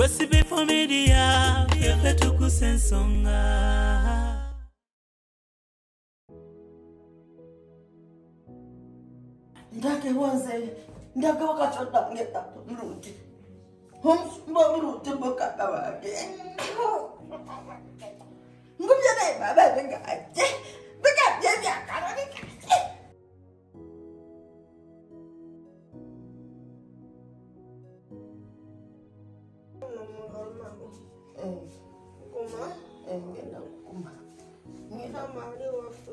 Wesibe Media, Yefe Tuggussa Enssonga. Ndake wanze, ndake wakachota ngetato mruti. Humsumba mruti mbukata wake. Ngumye na ibaba venga aje. Venga aje miakara venga aje. Kuma? Ngena kuma. Ngena mali wafu,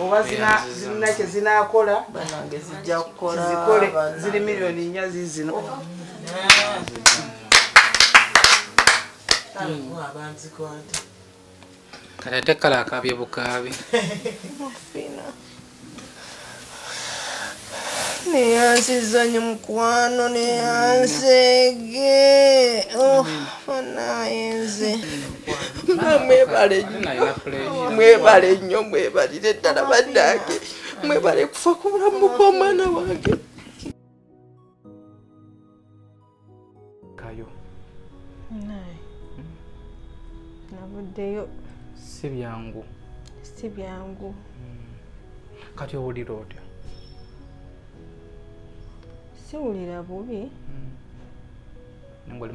Oba zina che zina akola banange zijja kukola zikole zili milioni nya zizino tangu abantu kwata kana tekala kabye bukabi fina ne azizanya mkwano ne azege oh fana enze mwebale nnyo mwebalire ddala baddange mwebale kufa ku bulamu bw'omwana wange kayo nabuddeyo si byangu kati owulira otya siwulira bubi nengoli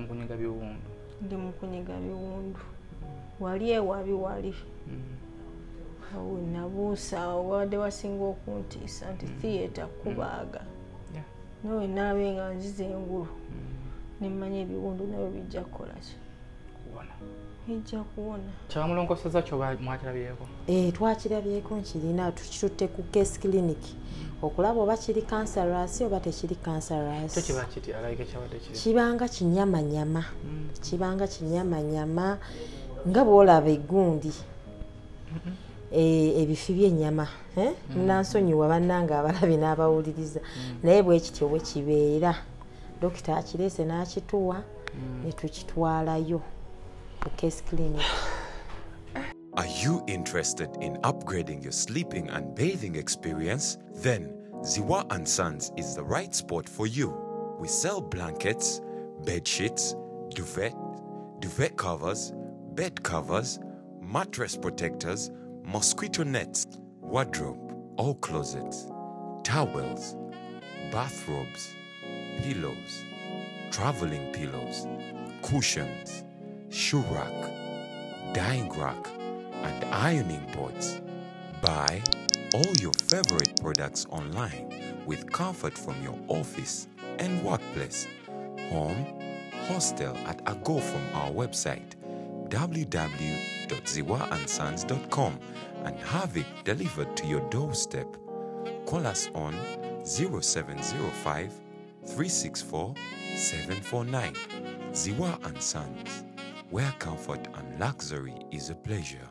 ndi mukunyiga biwundu Waliye wabi wali. Au nabusa wade wasinga okuntisa anti theater kubaga. Nowe nawe nga nzize engulu. Nemmanyi ebiwundu nabyo bijja kukola ki? Kuwona. Bijja kuwona. Kyamulongosezza kyo mwakirabyeko. Twakirabyeko nkirina tukitutte ku case clinic. Okulaba oba kiri cancerous oba tekiri cancerous. Kyo kiba kiti alayike kyabadde kiri. Kibanga kinyama nyama. Nga bw'olaba eggundi ebifi by'ennyama munansonyiwa bannange abalabi n'abawuliriza naye bwe kityo bwe kibeera dokita akireese n'akituwa ne tukitwalayo ku case clinic. Are you interested in upgrading your sleeping and bathing experience? Then Ziwa and Sons is the right spot for you. We sell blankets, bed sheets, duvet covers, bed covers, mattress protectors, mosquito nets, wardrobe or closets, towels, bathrobes, pillows, traveling pillows, cushions, shoe rack, dyeing rack, and ironing boards. Buy all your favorite products online with comfort from your office and workplace, home, hostel at a go from our website www.ziwaandsons.com and have it delivered to your doorstep. Call us on 0705 364 749. Ziwa & Sons, where comfort and luxury is a pleasure.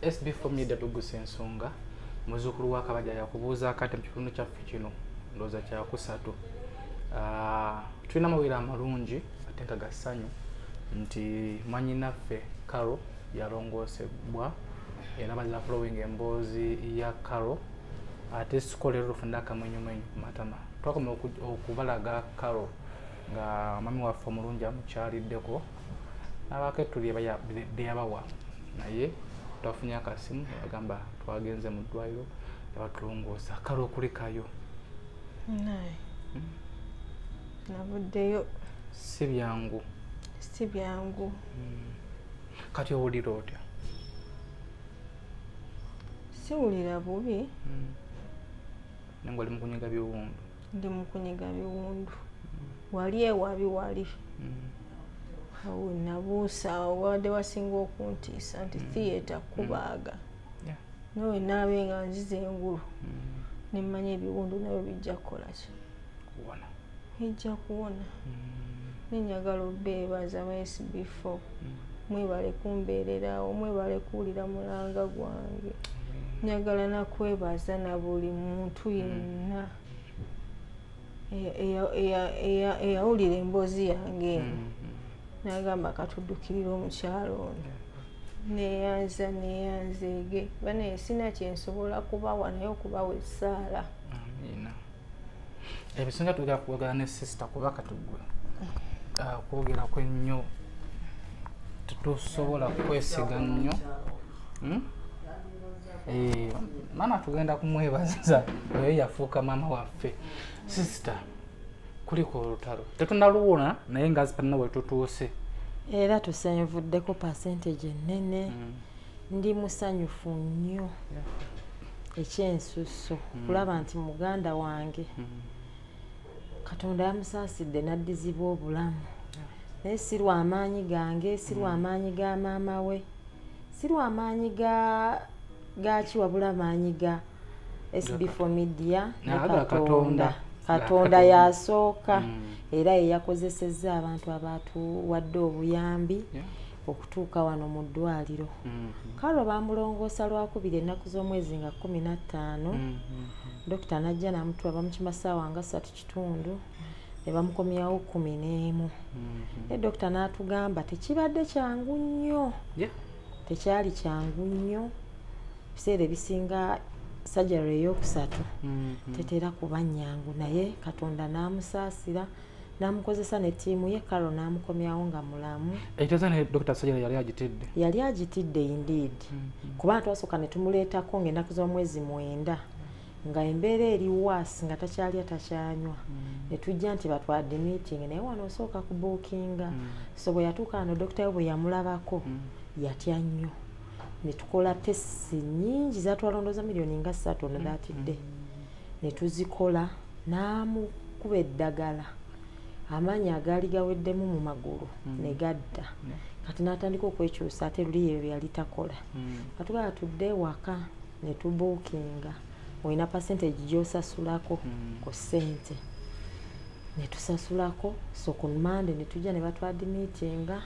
SB from the Tuggussa Enssonga, muzukuru wa kabaja ya kubuza kati mchifundu cha fichino, ndoza cha kusatu. Tuina mawira marunji, atenka gasanyo, nti manyinaffe Carol yalongoosebwa era bazira following embozi ya Carol ate sikolero funda kamunyumenyu matama twakoma okubalaga Carol nga mami wa fomulunja amukyaliddeko abaketuli beyabawa naye twafunya akasimu agamba twagenze mu ddwaliro abatulongoosa Carol okulekayo naye nabuddeyo si byangu kati owulira otya siwulira bubi nange oli mukunyiga biwundu ndi mukunyiga biwundu wali ewabi wali awo nabuusa wadde wasinga okuntiisa nti theatre kubaaga nowe naabe nga nzize engulu nemmanya ebiwundu nabyo bijja kukolaki bijja kuwona nenjagala obbeebaza ba SB4 mwebale kumbeererawo mwebale kuwulira mulanga gwange njagala nakwebaza na buli muntu yenna eyawulira emboozi yange nagamba katuddukirira omukyalo ono neyanza ege banaye sina kyensobola kubawa naye okubawa essaala ebisinga tuga kuwagala ne sister kuba katuggula okwogera kwennyo tusobola kwesiga nnyo maama tugenda kumwebaza oyo yafuuka maama waffe sister kuliko olutalo tetunaluwona naye nga zipanna wetutuuse era tusenvuddeko percentage ennene ndi musanyufu nnyo ekyensusso okulaba nti muganda wange Katonda yamusaasidde n'addizibwa obulamu naye sirwa amaanyi gange sirwa amaanyi ga maama we sirwa amaanyi gaki wabula amaanyi ga SB4 Media ne Katonda yasooka era yeyakozesezza abantu abatuwadde obuyambi okutuuka wano mu ddwaliro Carol bamulongoosa lwakubiri ennaku z'omwezi nga 15 Dr. Najja namutwa bamukima ssaawa nga 3:00 ne bamukomyawo 11. Ne Dr. n'atugamba tekibadde kyangu nnyo tekyali kyangu nnyo ebiseera ebisinga sajjala ey'okusatu tetera kuba nnyangu naye Katonda n'amusaasira namukozesa ne ttiimu ye Carol n'amukomyawo nga mulamu ekitezo ne Dr. sajjala yali agitidde indeed kuba twasooka ne tumuleetako ng'ennaku z'omwezi 9 nga embeera eri waasi nga takyalya takyanywa ne tujja nti batwadde meeting naye wano osooka kubookinga so bwe yatuuka ano dokita we bwe yamulabako yatya nnyo ne tukola tesi nnyingi zatwalondooza miliyoni nga 3 ono daatidde ne tuzikola n'amukuba eddagala amaanyi agaali gaweddemu mu magulu ne gadda kati n'atandika okwekyusa ate luli ebyo byali takola katugala tudde ewaka ne tubookinga olina percentage gy'osasulako ku ssente ne tusasulako so ku Monday ne tujja ne batwadimitinga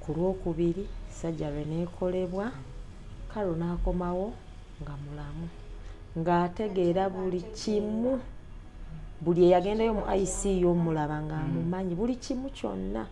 ku Lwokubiri sajjala n'ekolebwa Carol n'akomawo nga mulamu ng'ategeera buli kimu buli eyagendayo mu ICU omulaba nga amumanyi buli kimu kyonna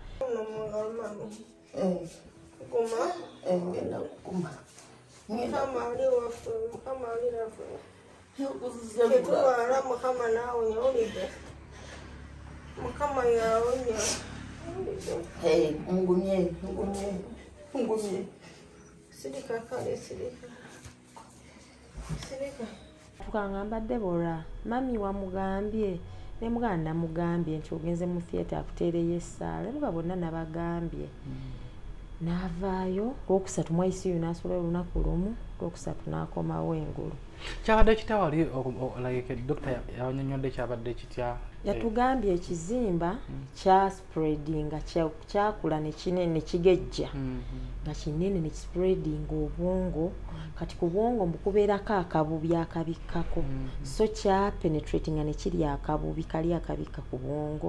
tukangambadde bora mami wamugambye ne muganda namugambye nti ogenze mu theatre akuteereyo essaala nga bonna nabagambye n'avaayo lwokusatu mu ICU n'asula olunaku lumu lwokusatu n'akomawo engulu kyabadde kitya wali dokita yawanyonyodde kyabadde kitya yatugambye ekizimba kyaspreadinga kyakula nekigejja nga kinene nekispreadinga obwongo kati ku bwongo mbukubeerako akabubi akabikkako so kyapenetratinga nekiri akabubi kali akabikka ku bwongo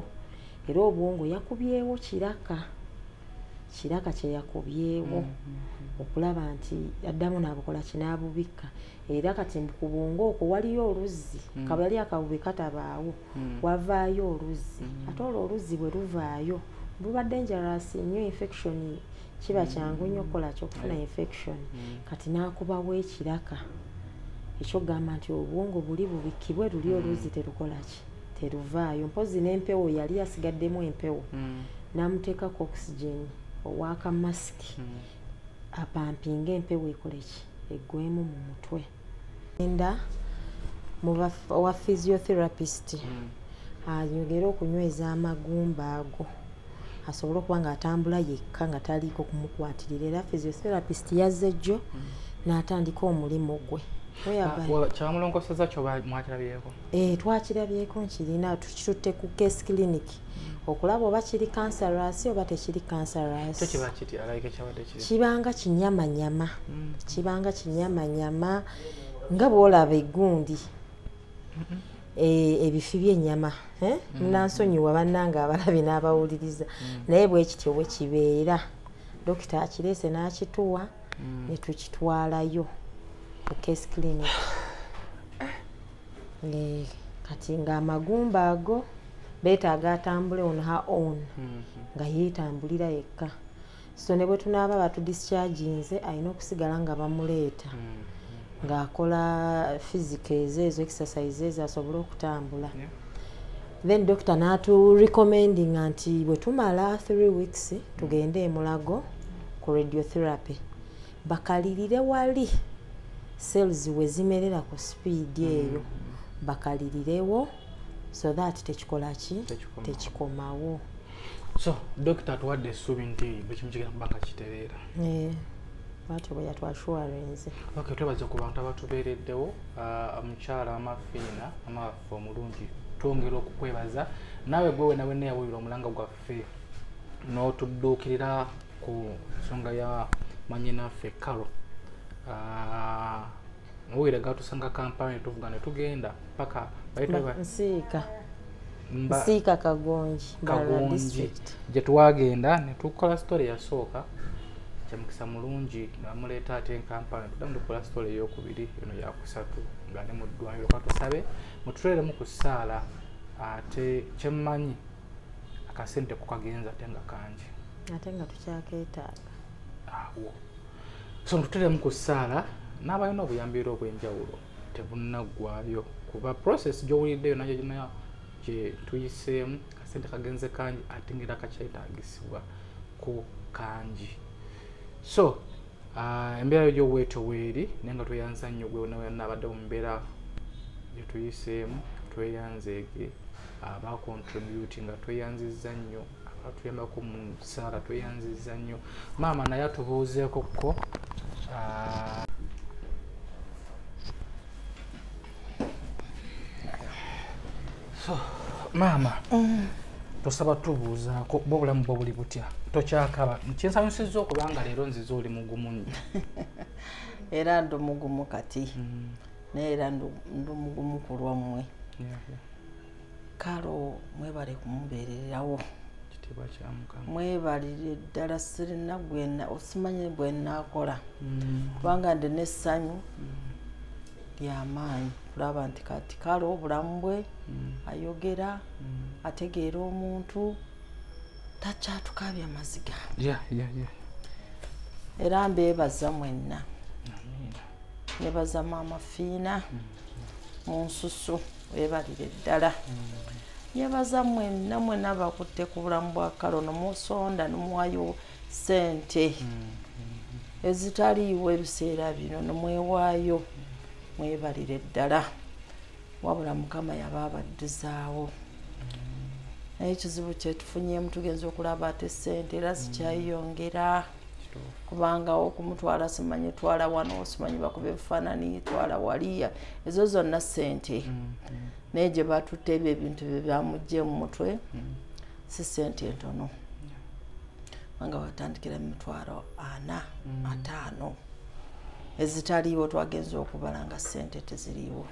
era obwongo yakubyewo kiraka kyeyakubyewo okulaba nti addamu n'abukola kinaabubikka era kati ku bwongo okwo waliyo oluzzi kabali akabubi katabaawo wavaayo oluzzi ate olwo oluzzi bwe luvaayo buba dangerous nnyo infection kiba kyangu nnyo kola kyokufuna infection kati nakubawo ekiraka ekyo gamba nti obwongo buli bubikibwe luli oluzi terukola ki teruvaayo mpozi n'empewo yali yasigaddemu empewo namuteekako oxygen owaka mask apampinga empewo ekole ki eggwemu mu mutwe enda mu wa physiotherapist ayogera okunyweza amagumba ago asobola okuba ng'atambula yekka nga taliiko kumukwatirira era physiotherapist yazze jjo n'atandika omulimu gwe kyamulongoseza kyo mwakirabyeko twakirabyeko nkirina tukitutte ku case clinic okulaba oba kiri kanserasi oba tekiri kanserasi kibanga kinyamanyama nga bw'olaba eggundi ebifi by'ennyama munansonyiwa bannanga abalabi n'abawuliriza naye bwe kityo bwe kibeera dokita akireese n'akituwa ne tukitwalayo ku case clinic kati ng'amagumba ago beetaaga atambule on her own nga yeetambulira yekka so ne bwe tunaaba batudischaginze alina okusigala nga bamuleeta ng'akola physics ezo exercises asobole okutambula then doctor n'aturecommendinga nti bwe tumala 3 weeks tugende emulago ku radiotherapy bakalirire wali cells wezimerera ku speed eyo bakalirirewo so that tekikola ki tekikomawo so doctor twadde essuubi nti bwekimukigamba bakakitereera batyo bwe yatwashuwarenze okay twebaza ku bantu abatubeereddewo omukyala amafiina amawaffe omulungi twongera okukwebaza naawe gwe wenawene yawulira omulanga gwaffe n'otudduukirira ku nsonga ya manyinaffe Carol Uwira gato sanga kampani tuvuga ne tugenda paka baitaba Nsika Kagonji je twagenda ne tukola story ya soka kyamukisa mulungi namuleta ate kampani tudamu kola story yo kubiri eno ya kusatu ngane mu dwanyo katusabe mutrele mu kusala ate chemanyi akasente kukagenza tenga kanje atenga tuchaketaga awo so mututele mu kusala nabayona obuyambiro obwenjawulo tebunnagwayo kuba process gy'owuliddeyo nayo ginayo kye tuyiseemu kasente kagenze kangi atingera kakyetaagisibwa ku kangi so embeera gy'oweeto weeri naye nga tweyanza nnyo gwe naabadde mu mbeera gye tuyiseemu tweyanzeege abacontribute nga tweyanzizza nnyo abatuyambako mu nsaala tweyanzizza nnyo maama naye atubuuzeeko kko so mama tosaba tubuza ko bobula mbobuli butya tochakaba nkinsanyusizo okubanga lero nzizo oli mugumunyi era ndo mugumu kati neera ndo mugumu kulwa mmwe Carol mwebale kumbeererawo kitiba kya mukama mwebalire ddala sirina gwena osimanye bwena akola kubanga nde nessanyu lyamaanyi kulaba nti kati Carol obulamu bwe ayogera ategeera omuntu takyatukabya maziga era mbeebaza mwenna nebaza maama Fiina mu nsusu weebalire ddala yebaza mwenna bakutte ku bulamu bwa Carol nomusonda nomuwayo ssente ezitaliiwo ebiseera bino nomwewaayo mwebalire ddala wabula mukama yababaddizaawo ekizibu kyetufunyeemu tugenza okulaba ate ssente era sikyayongera kubanga okumutwala simanyi twala wano simanyi bakuba ebifaanani twala waliya ezo zonna ssente naye gye batutte ebyo ebintu bye byamugje mu mutwe si ssente entono kubanga watandikira mu 4,500 ezitaliiwo twagenza okubala nga ssente teziriiwo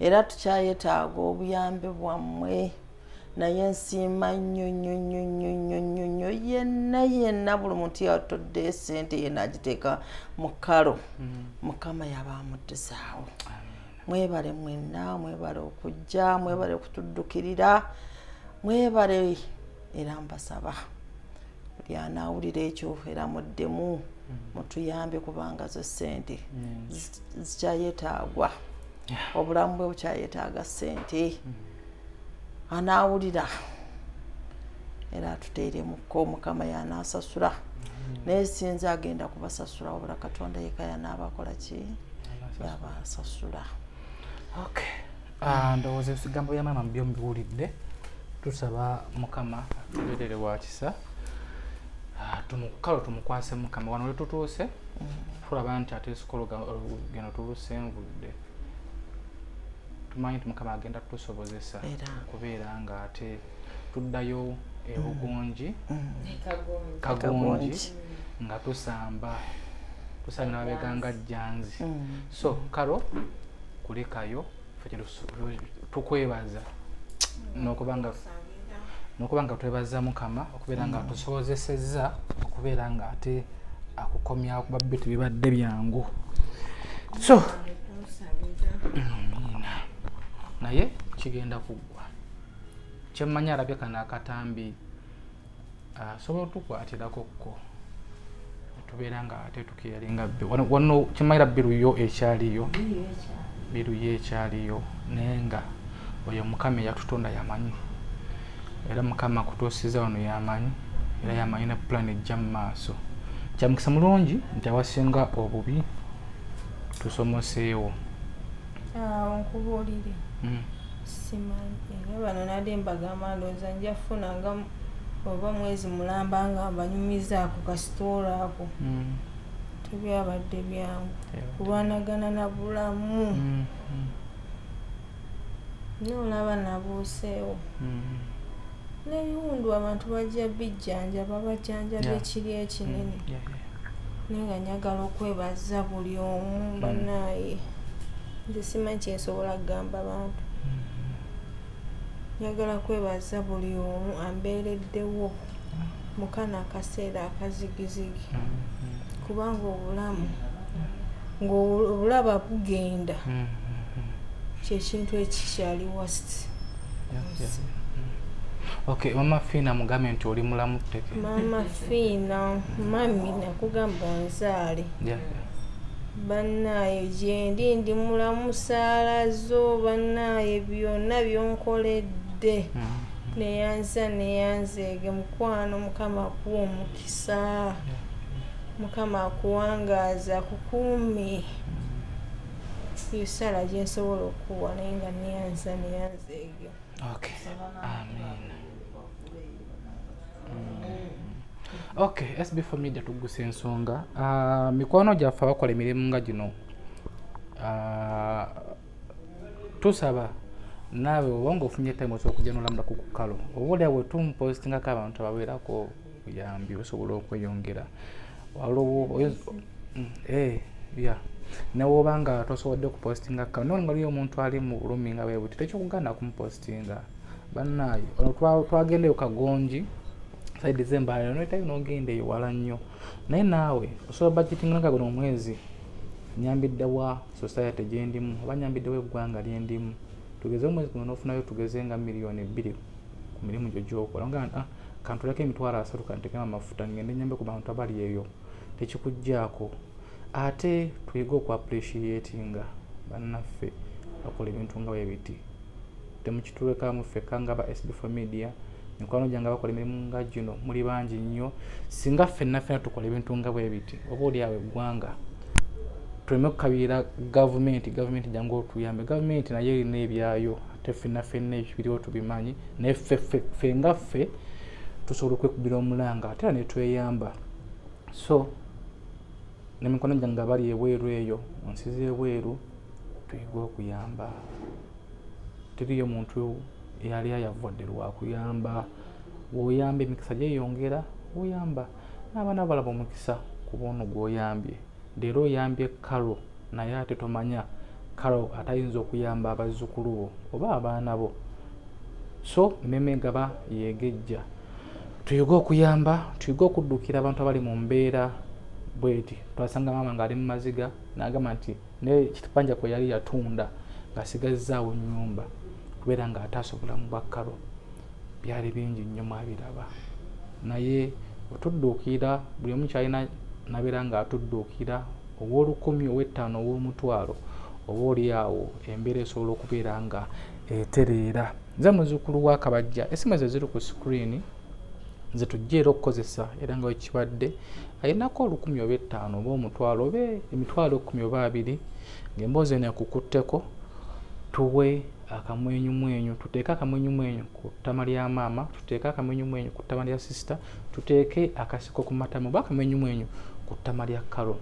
era tukyayetaaga obuyambi bwammwe naye nsiima nnyo nnyo yenna buli muntu yatodde essente yena agiteeka mu Carol mukama yabamuddizaawo mwebale mwenna mwebale okujja mwebale okutuddukirira mwebale era mbasaba yanaawulira ekyofera mu ddemu mutuyambe kubanga zo ssente zikyayeetaagwa obulamu bwe bukyayeetaaga ssente anaawulira era atuteeremukko omukama y'anaasasula naye sinza agenda kubasasula wabula Katonda yekka y'anaabakola ki y'abasasula. Okay. Ndowooza ebigambo bya maama byo mbiwulidde tusaba mukama atuleetere wa kisa tumukalo tumukwase mukama wano letutuuse tulaba nti ate esikola geno tuluse envudde tumanyi nti mukama agenda tusobozesa kubeera nga ate tuddayo ebugunji kagonji nga tusamba n'abeganga jjanzi so kalo kulekayo tukwebaza nokubanga twebaza mukama okubeera nga atusobozesezza okubeera nga ate akukomya okubabbi tebibadde byangu so naye kigenda kuggwa kyemmanyi alabye kano akatambi asobola otukwatirako tubeera nga ate tukeyalinga bbe wano kyemmanyira biruyo ekyaliyo biruyo ekyaliyo naye nga oyo mukama eyatutonda yamanyi era mukama akutuusiza wano yamanyi era yamanyi ne plan ejja mu maaso kyamukisa mulungi nti awasinga obubi tusomoseewo nkubuulire simanyi era bano nadde mbagamba ndooza nja kufunanga oba mwezi mulamba nga banyumizaako kasitoola ako tebyabadde byangu kulwanagana na bulamu n'olaba nabuuseewo n'ebiwundu abantu bajja bijjanjaba bajjanjaba ekiri ekinene naye nga njagala okwebaza buli omu banaaye nze simanyi kyensobola kugamba bantu njagala kwebaza buli omu ambeereddewo mu kano akaseera akazigizigi kubanga obulamu ng'obulaba bugenda kyekintu ekikyali wasti. Okay, mama Fina mugambe nti oli mulamu tteke. Mama Fina, mami nakugamba nzaale. Bannaye gyendi ndi mulamu saalazo bannaye byonna byonkoledde. Neyanzeege mukwano mukama akuwa omukisa. Mukama akuwangaaza akukuumi. Yusala gyensobola okuwa naye nga neyanzeege. Okay. Amen. Okay, SB Family Tuggussa Ensonga. Mikwano gyaffe abakola emirimu nga gino. Tusaba naawe obanga ofunye time okujanula ku kalo. Obuolya bwe tumpostingako abantu ababeerako kuyambi osobola okweyongera. Newobanga tosobodde okupostinga kano nga luyo omuntu ali mu bulumi nga bwe buti tekikugana kumupostinga bannaye twagendeyo kagonji sai December noyitayo nogendeyo wala nnyo naye naawe osobola budgetinga nga guno omwezi nyambiddewa society gyendimu oba nyambiddewa eggwanga lyendimu tugeze omwezi guno nofunayo tugeze nga milioni 2 ku mirimu gyo gy'okola nga kantuleko emitwalo 3 kantekemu amafuta ngende nyambe ku bantu abali eyo tekikuggyako ate twige okwapreciatinga bannaffe bakola ebintu nga bwebiti temukituweka mufeka nga ba SB Media mikwano gyange bakola emirimu nga gino muli bangi nnyo singa ffennafena tukola ebintu nga bwebiti oba oliawo eggwanga tuleme okukabiira gavumenti jangu otuyambe gavumenti naye erina ebyayo ate ffennafena ebiriwo tubimanyi naye ffe ngaffe tusobola okwekubira omulanga ate era ne tweyamba so nemikono gyange abali ebweru eyo nsi z'ebweru tuyige okuyamba teriyo muntu eyali ayavodde lwakuyamba woyamba emikisa gyeyongera woyamba n'abaana abalaba omukisa ku bono gwoyambye leero oyambye kalo naye ate tomanya kalo atayinza okuyamba abazzukulu bo oba abaana bo so mmeme gaba yeegejja tuyige okuyamba tuyige okuddukira abantu abali mu mbeera bweti twasanga maama ng'ali mu maziga n'agamba nti nekipanja kwe yali yatunda ng'asigazaawo ennyumba kubeera ng'atasobola mu bakalo byali bingi nnyo mwabiraba naye otudde okira buli omu kyalina nabeera nga atudde okira ow'olukumi ow'ettaano ow'omutwalo oba oliawo embeera esobola okubeera nga etereera. Nze muzzukulu wa Kabajja, esimu ezo ziri ku sikuriini zetujja era okukozesa era nga wekibadde alinako olukumi oba ettaano oba omutwalo oba emitwalo 10 oba 20 ng'emboozi eno ekukutteko tuwe akamwenyumwenyu, tuteeke akamwenyumwenyu ku ttama lya maama, tuteeke akamwenyumwenyu ku ttama lya sisita, tuteeke akasiko ku matama oba akamwenyumwenyu ku ttama lya kalo,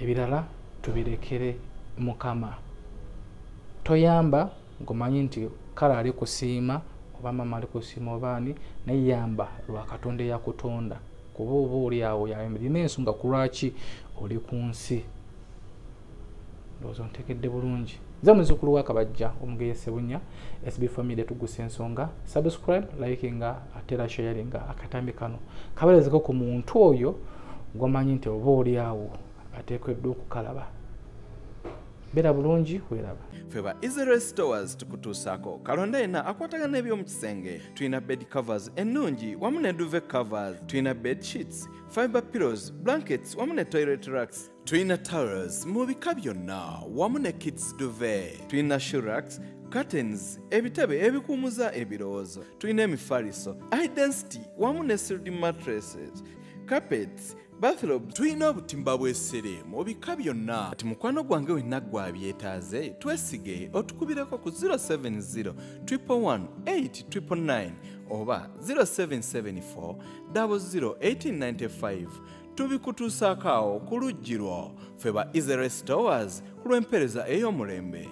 ebirala tubirekere Mukama. Toyamba ng'omanyi nti kale ali kusiima oba maama ali kusiima obaani, naye yamba lwa Katonda eyakutonda, kuba oba oli awo yalina ensonga ku lwaki oli ku nsi. Ndowooza ntekedde bulungi. Nze muzzukulu wa Kabajja omugeyese bunnya, SB Family Tuggussa Ensonga. Subscribe, likinga ate era sharinga akatambi kano kabeerezeko ku muntu oyo gw'omanyi nti oba oli awo ateekeddwa okukalaba. Beera bulungi weeraba. Ffe ba Israel Stores tukutuusaako kalonda yenna akwatagana n'eby'omu kisenge. Tulina bed covers ennungi wamu ne duvet covers, tulina bed sheets, fiber pillows, blankets wamu ne toilet racks, tulina towels mu bika byonna wamu ne kids duvet, tulina shoe racks, curtains, ebitebe ebikuumuza ebirowoozo, tulina emifaliso, identity wamu ne sealed mattresses, carpets, bathrobe, tulina obutimba bw'essere mu bika byonna. Ati mukwano gwange wenna gwabyetaaze twesige otukubireko ku 070 111 899 oba 0774 001895. Tubikutuusaako awo ku luggi lwo. Ffe ba Israel Stores ku lw'empereza ey'omulembe.